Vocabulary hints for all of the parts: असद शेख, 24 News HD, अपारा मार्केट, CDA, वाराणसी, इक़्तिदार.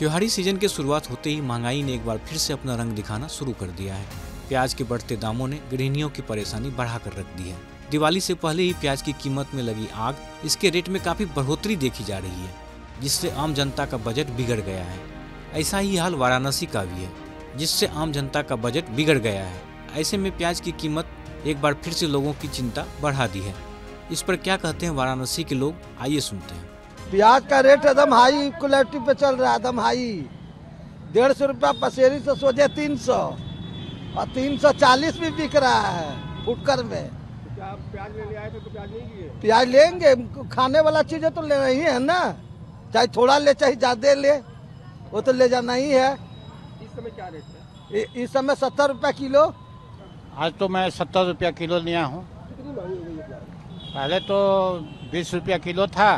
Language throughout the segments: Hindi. त्योहारी सीजन के शुरुआत होते ही महंगाई ने एक बार फिर से अपना रंग दिखाना शुरू कर दिया है। प्याज के बढ़ते दामों ने गृहिणियों की परेशानी बढ़ाकर रख दी है। दिवाली से पहले ही प्याज की कीमत में लगी आग, इसके रेट में काफी बढ़ोतरी देखी जा रही है, जिससे आम जनता का बजट बिगड़ गया है। ऐसा ही हाल वाराणसी का भी है, जिससे आम जनता का बजट बिगड़ गया है। ऐसे में प्याज की कीमत एक बार फिर से लोगों की चिंता बढ़ा दी है। इस पर क्या कहते हैं वाराणसी के लोग, आइए सुनते हैं। प्याज का रेट एकदम हाई क्वालिटी पे चल रहा है, एकदम हाई। 150 रुपया पसेरी से सोचे 300 और 340 भी बिक रहा है फुटकर में। तो प्याज लेने आए थे तो प्याज लेंगे? प्याज लेंगे, खाने वाला चीज है तो लेना ही है ना, चाहे थोड़ा ले चाहे ज्यादा ले, वो तो ले जाना ही है। इस समय क्या रेट है? इस समय 70 रुपया किलो। आज तो मैं 70 रुपया किलो लिया हूँ। पहले तो 20 रुपया किलो था,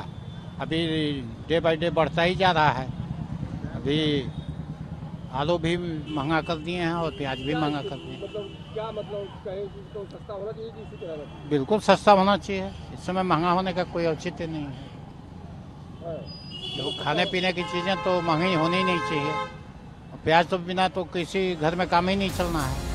अभी डे बाय डे बढ़ता ही जा रहा है। अभी आलू भी महंगा कर दिए हैं और प्याज भी महंगा कर दिए। क्या मतलब कहें तो सस्ता होना चाहिए कि इसी तरह? बिल्कुल सस्ता होना चाहिए, इस समय महंगा होने का कोई औचित्य नहीं है। देखो खाने पीने की चीज़ें तो महंगी होनी ही नहीं चाहिए। प्याज तो बिना तो किसी घर में काम ही नहीं चलना है।